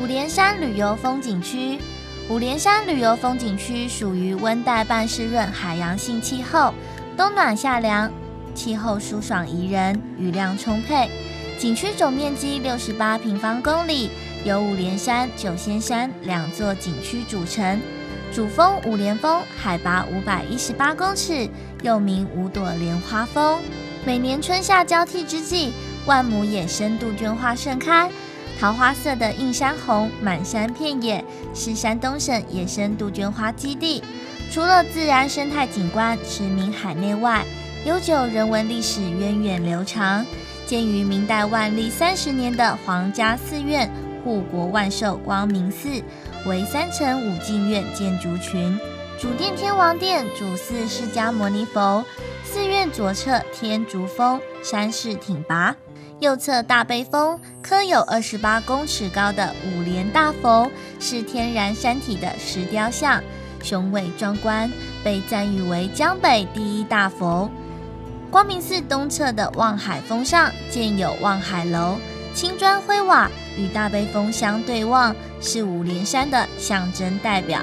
五连山旅游风景区。五连山旅游风景区属于温带半湿润海洋性气候，冬暖夏凉，气候舒爽宜人，雨量充沛。景区总面积68平方公里，由五连山、九仙山两座景区组成。 主峰五连峰海拔518公尺，又名五朵莲花峰。每年春夏交替之际，万亩野生杜鹃花盛开，桃花色的映山红满山遍野，是山东省野生杜鹃花基地。除了自然生态景观驰名海内外，悠久人文历史源远流长。建于明代万历30年的皇家寺院护国万寿光明寺。 为3层5进院建筑群，主殿天王殿，主寺释迦牟尼佛。寺院左侧天竺峰山势挺拔，右侧大背峰刻有28公尺高的五连大佛，是天然山体的石雕像，雄伟壮观，被赞誉为江北第一大佛。光明寺东侧的望海峰上建有望海楼，青砖灰瓦。 与大背峰相对望，是五连山的象征代表。